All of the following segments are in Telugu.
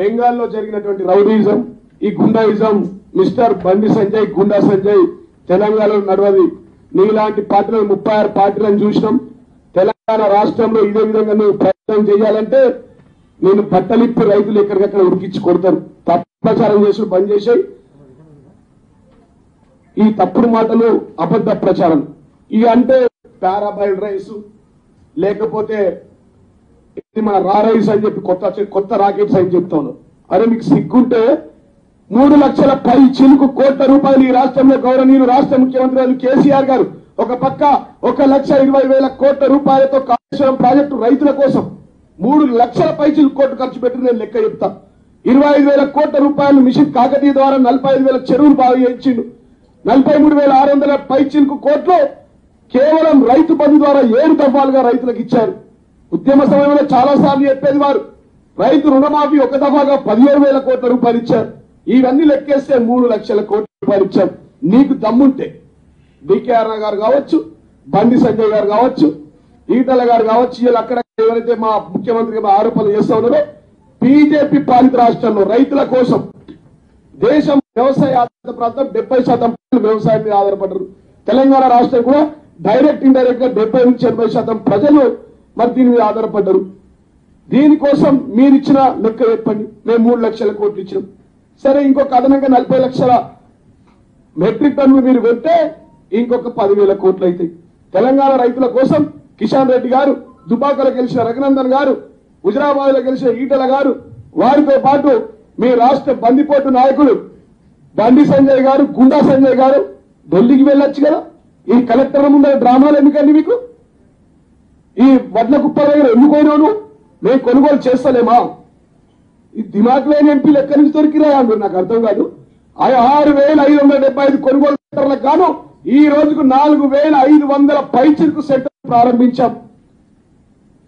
బెంగాల్లో జరిగినటువంటి రౌడీయిజం ఈ గుండాయిజం మిస్టర్ బండి సంజయ్ గుండా సంజయ్ తెలంగాణలో నడవది. నీలాంటి పార్టీలు 36 పార్టీలను చూసినాం. తెలంగాణ రాష్ట్రంలో ఇదే విధంగా నువ్వు ప్రయత్నం చేయాలంటే నేను బట్టలిప్పి రైతులు ఎక్కడికక్కడ ఉరికించి కొడతాను. తప్రచారం చేసి బంద్ చేసాయి. ఈ తప్పుడు మాటలు అబద్ధ ప్రచారం. ఇవి అంటే పారాబాయిల్డ్ రైస్ లేకపోతే ఇది మన రా రైస్ అని చెప్పి కొత్త రాకెట్స్ అని చెప్తాను. అరే మీకు సిగ్గుంటే 3,05,00,00,00 కోట్ల రూపాయలు ఈ రాష్ట్రంలో గౌరవనీయులు రాష్ట్ర ముఖ్యమంత్రి కేసీఆర్ గారు ఒక పక్క 1,20,000,00,00 కోట్ల రూపాయలతో కాళేశ్వరం ప్రాజెక్టు రైతుల కోసం 3,00,000 పైచిలుకు కోట్లు ఖర్చు పెట్టి నేను లెక్క చెప్తా. 25,000 కోట్ల రూపాయలు మిషన్ కాకతీయ ద్వారా 45,000 చెరువులు బాగు చేయించిండు. 43,600 పైచిలుకు కోట్లు కేవలం రైతు బంధు ద్వారా 7 దఫాలుగా రైతులకు ఇచ్చారు. ఉద్యమ సమయంలో చాలా సార్లు చెప్పేది వారు రైతు రుణమాఫీ 1 దఫాగా 17,000 కోట్ల రూపాయలు ఇచ్చారు. ఇవన్నీ లెక్కేస్తే 3,00,000 కోట్ల రూపాయలు ఇచ్చారు. నీకు దమ్ముంటే డీకే అన్న గారు కావచ్చు, బండి సంజయ్ గారు కావచ్చు, ఈటల గారు కావచ్చు, వీళ్ళు అక్కడ ఎవరైతే మా ముఖ్యమంత్రి ఆరోపణలు చేస్తా ఉన్నారో బీజేపీ పాలిత రాష్ట్రంలో రైతుల కోసం దేశం వ్యవసాయ ఆధారిత ప్రాంతం 70% వ్యవసాయం మీద ఆధారపడ్డారు. తెలంగాణ రాష్ట్రం కూడా డైరెక్ట్ ఇండైరెక్ట్ గా 70 నుంచి 80% ప్రజలు మరి దీని మీద ఆధారపడ్డారు. దీనికోసం మీరిచ్చిన లెక్క చెప్పండి. మేము 3,00,000 కోట్లు ఇచ్చినాం. సరే ఇంకొక అదనంగా 40,00,000 మెట్రిక్ టన్నులు మీరు పెడితే ఇంకొక 10,000 కోట్లు అవుతాయి. తెలంగాణ రైతుల కోసం కిషన్ రెడ్డి గారు, దుబాకలో గెలిచిన రఘునందన్ గారు, హుజరాబాద్ లో గెలిచిన ఈటల గారు, వారితో పాటు మీ రాష్ట్ర బందిపోటు నాయకుడు బండి సంజయ్ గారు, గుండా సంజయ్ గారు ఢిల్లీకి వెళ్ళొచ్చు కదా. ఈ కలెక్టర్ ముందు డ్రామాలు ఎందుకండి మీకు? ఈ వడ్ల కుప్పల దగ్గర ఎన్నుకోను మేము కొనుగోలు చేస్తలేమా? ఈ దిమాక్ లేని ఎంపీలు ఎక్కడి నుంచి దొరికిరా మీరు? నాకు అర్థం కాదు. 6,575 కొనుగోలు సెంటర్లకు గాను ఈ రోజుకు 4,500 పైచిలకు సెంటర్ ప్రారంభించాం.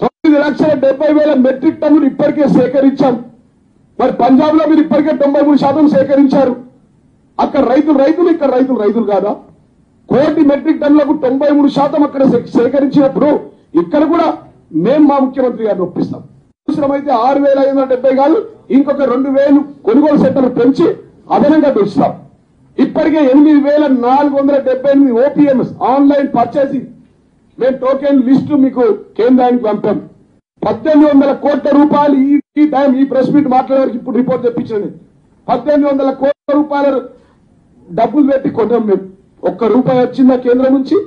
9,70,000 మెట్రిక్ టన్నులు ఇప్పటికే సేకరించాం. మరి పంజాబ్ లో మీరు ఇప్పటికే 93% సేకరించారు. అక్కడ రైతులు ఇక్కడ రైతులు కాదా? 1,00,00,000 మెట్రిక్ టన్నులకు 93% అక్కడ సేకరించినప్పుడు ఇక్కడ కూడా మేము మా ముఖ్యమంత్రి గారిని ఒప్పిస్తాం. అవసరమైతే 6,570 కాదు ఇంకొక 2,000 కొనుగోలు సెంటర్లు పెంచి అదనంగా పెంచుతాం. ఇప్పటికే 8,478 ఓపీఎంఎస్ ఆన్లైన్ పర్చేసింగ్ మేము టోకెన్ లిస్టు మీకు కేంద్రానికి పంపాం. 1,800 కోట్ల రూపాయలు ఈ టైం ఈ ప్రెస్ మీట్ మాట్లాడేవారికి ఇప్పుడు రిపోర్ట్ తెప్పించండి. 1,800 కోట్ల రూపాయల డబ్బులు పెట్టి కొన్నాం మేము. 1 రూపాయి వచ్చిందా కేంద్రం నుంచి?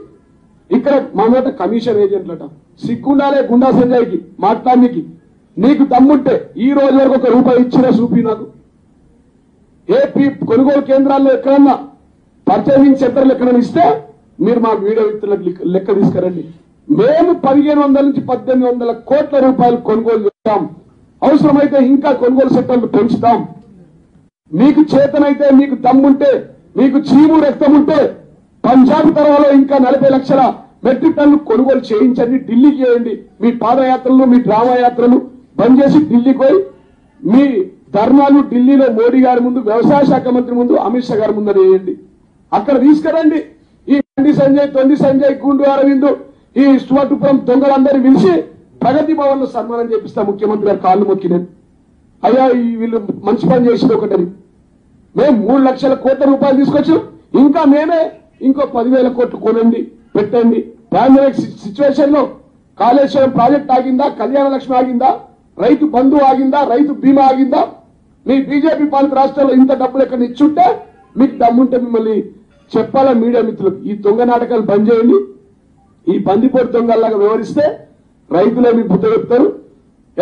ఇక్కడ మా మాట కమిషన్ ఏజెంట్లట. సిగ్గుండాలే గుండా సంజయ్కి మాట్లాడికి. నీకు దమ్ముంటే ఈ రోజు వరకు 1 రూపాయి ఇచ్చినా చూపి నాకు. ఏపీ కొనుగోలు కేంద్రాల్లో ఎక్కడన్నా పర్చేసింగ్ సెంటర్లు ఎక్కడన్నా ఇస్తే మీరు మా వీడియో వ్యక్తులకు లెక్క తీసుకురండి. మేము 1,500 నుంచి 1,800 కోట్ల రూపాయలు కొనుగోలు చేస్తాం. అవసరమైతే ఇంకా కొనుగోలు సెంటర్లు పెంచుతాం. మీకు చేతనైతే, మీకు దమ్ముంటే, మీకు చీము రక్తం ఉంటే పంజాబ్ తరహాలో ఇంకా 40,00,000 మెట్రిక్ టన్లు కొనుగోలు చేయించండి. ఢిల్లీకి చేయండి. మీ పాదయాత్రలు, మీ డ్రామా యాత్రలు బంద్ చేసి ఢిల్లీకి పోయి మీ ధర్నాలు ఢిల్లీలో మోడీ గారి ముందు, వ్యవసాయ శాఖ మంత్రి ముందు, అమిత్ షా గారి ముందు వేయండి. అక్కడ తీసుకురండి. ఈ బండి సంజయ్, తొండి సంజయ్, గుండు అరవింద్, ఈ ఇష్టవటుపురం దొంగలందరూ పిలిచి ప్రగతి భవన్ లో సన్మానం చేపిస్తా. ముఖ్యమంత్రి గారు కాళ్ళు మొక్కినారు. అయ్యా వీళ్ళు మంచి పని చేసింది ఒకటని. మేము 3,00,000 కోట్ల రూపాయలు తీసుకొచ్చాం. ఇంకా మేమే ఇంకో 10,000 కోట్లు కొనండి, పెట్టండి. పాండమిక్ సిచ్యువేషన్ లో కాళేశ్వరం ప్రాజెక్ట్ ఆగిందా? కళ్యాణ లక్ష్మి ఆగిందా? రైతు బంధు ఆగిందా? రైతు బీమా ఆగిందా? మీ బీజేపీ పాలిత రాష్ట్రాల్లో ఇంత డబ్బులు ఎక్కడ ఇచ్చుంటే మీకు దమ్ముంటే మిమ్మల్ని చెప్పాలా మీడియా మిత్రులకు? ఈ దొంగ నాటకాలు బంద్ చేయండి. ఈ బందిపోటు దొంగల్లాగా వివరిస్తే రైతులే మీ బుద్ధ చెప్తారు.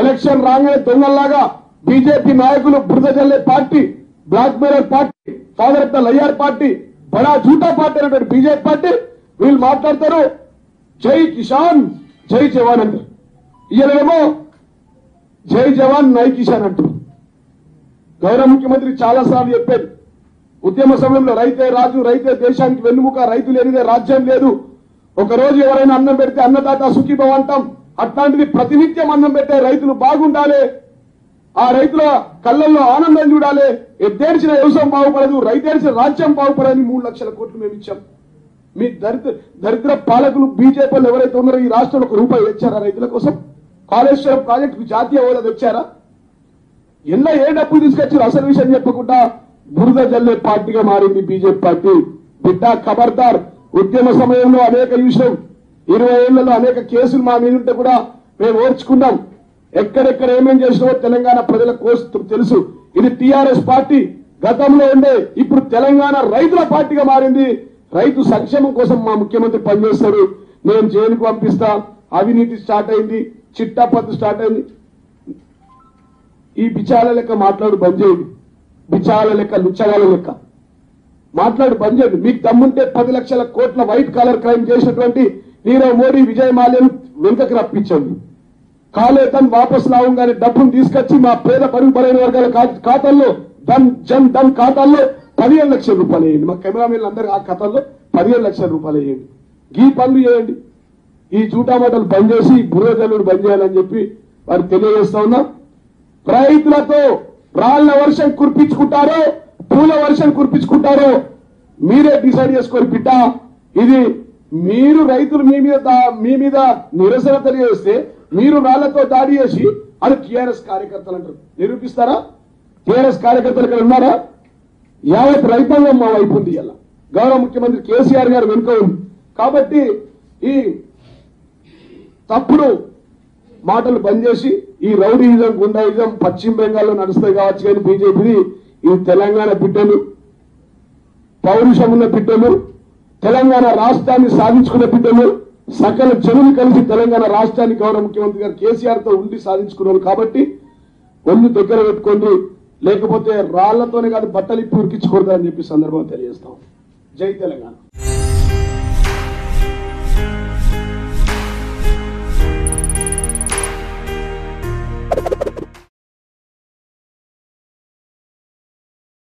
ఎలక్షన్ రాగానే దొంగల్లాగా బీజేపీ నాయకులు బురద జల్లే party, blackmail party, father of the liar party, బడా జూటా పార్టీ అనేటువంటి బీజేపీ పార్టీ వీళ్ళు మాట్లాడతారు. జై కిసాన్ జై జవాన్ అంటారు. ఈయనేమో జై జవాన్ నై కిసాన్ అంటారు. గౌరవ ముఖ్యమంత్రి చాలా సార్లు చెప్పారు ఉద్యమ సమయంలో రైతే రాజు, రైతే దేశానికి వెన్నుముక, రైతు లేనిదే రాజ్యం లేదు. ఒక రోజు ఎవరైనా అన్నం పెడితే అన్నదాత సుఖీభావ అంటాం. అట్లాంటిది ప్రతినిత్యం అన్నం పెట్టే రైతులు బాగుండాలి, ఆ రైతుల కళ్ళల్లో ఆనందం చూడాలి. ఎద్దేడిచిన వ్యవసాయం బాగుపడదు, రైతేడిచిన రాజ్యం బాగుపడని 3,00,000 కోట్లు మేము ఇచ్చాం. మీ దరిద్ర పాలకులు బీజేపీలు ఎవరైతే ఉన్నారో ఈ రాష్ట్రంలో 1 రూపాయి తెచ్చారా రైతుల కోసం? కాళేశ్వరం ప్రాజెక్టుకు జాతీయ హోదా తెచ్చారా? అసలు విషయం చెప్పకుండా బురద జల్లే పార్టీగా మారింది బీజేపీ పార్టీ. బిడ్డ ఖబర్దార్, ఉద్యమ సమయంలో అనేక విషయం 20 ఏళ్లలో అనేక కేసులు మా మీద ఉంటే కూడా మేము ఓర్చుకున్నాం. ఎక్కడెక్కడ ఏమేం చేసినామో తెలంగాణ ప్రజల కోసం తెలుసు. ఇది టీఆర్ఎస్ పార్టీ గతంలో ఉండే ఇప్పుడు తెలంగాణ రైతుల పార్టీగా మారింది. రైతు సంక్షేమం కోసం మా ముఖ్యమంత్రి పనిచేస్తారు. నేను జైలుకు పంపిస్తా, అవినీతి స్టార్ట్ అయింది, చిట్టాపత్తు స్టార్ట్ అయింది. ఈ బిచాల లెక్క మాట్లాడు బంద్ చేయండి, బిచాల లెక్క లుచ్చగాల లెక్క మాట్లాడు బంద్ చేయండి. మీకు దమ్ముంటే 10 లక్షల కోట్ల వైట్ కాలర్ క్రైమ్ చేసినటువంటి నీరవ్ మోడీ, విజయ్ మాల్యం వెనుకకు రప్పించండి. కాలేదన్ వాపస్ లావంగానే డబ్బును తీసుకొచ్చి మా పేద పరుగు బలైన వర్గాల ఖాతాల్లో జన్ ఖాతాల్లో 15 లక్షల రూపాయలు వేయండి. మా కెమెరామెన్లు అందరూ ఆ ఖాతాల్లో 15 లక్షల రూపాయలు వేయండి. ఈ పనులు చేయండి. ఈ జూటామాటలు బంద్ చేసి బురదజల్లుడు బంద్ చేయాలని చెప్పి వారు తెలియజేస్తా ఉన్నా. రైతులతో రాళ్ల వర్షం కురిపించుకుంటారో పూల వర్షం కురిపించుకుంటారో మీరే డిసైడ్ చేసుకోరు బిడ్డ. ఇది మీరు రైతులు మీ మీద నిరసన తెలియజేస్తే మీరు రాళ్లతో దాడి చేసి అది టీఆర్ఎస్ కార్యకర్తలు అంటారు. నిరూపిస్తారా? టీఆర్ఎస్ కార్యకర్తలు ఇక్కడ ఉన్నారా? యావత్ రైతాంగం మా వైపు ఉంది. ఇలా గౌరవ ముఖ్యమంత్రి కేసీఆర్ గారు వెనుక ఉంది. కాబట్టి ఈ తప్పుడు మాటలు బంద్ చేసి ఈ రౌడీయిజం గుండాయిజం పశ్చిమ బెంగాల్లో నడుస్తాయి కావచ్చు, కానీ బీజేపీ ఈ తెలంగాణ బిడ్డలు, పౌరుషం ఉన్న బిడ్డలు, తెలంగాణ రాష్ట్రాన్ని సాధించుకున్న బిడ్డలు, సకల జనులు కలిసి తెలంగాణ రాష్ట్రాన్ని గౌరవ ముఖ్యమంత్రి గారు కేసీఆర్ తో ఉండి సాధించుకున్నారు. కాబట్టి ఒళ్ళు దగ్గర పెట్టుకోండి, లేకపోతే రాళ్లతోనే కాదు బట్టలు ఇప్పి ఉరికించకూడదని చెప్పి సందర్భం తెలియజేస్తాం. జై తెలంగాణ.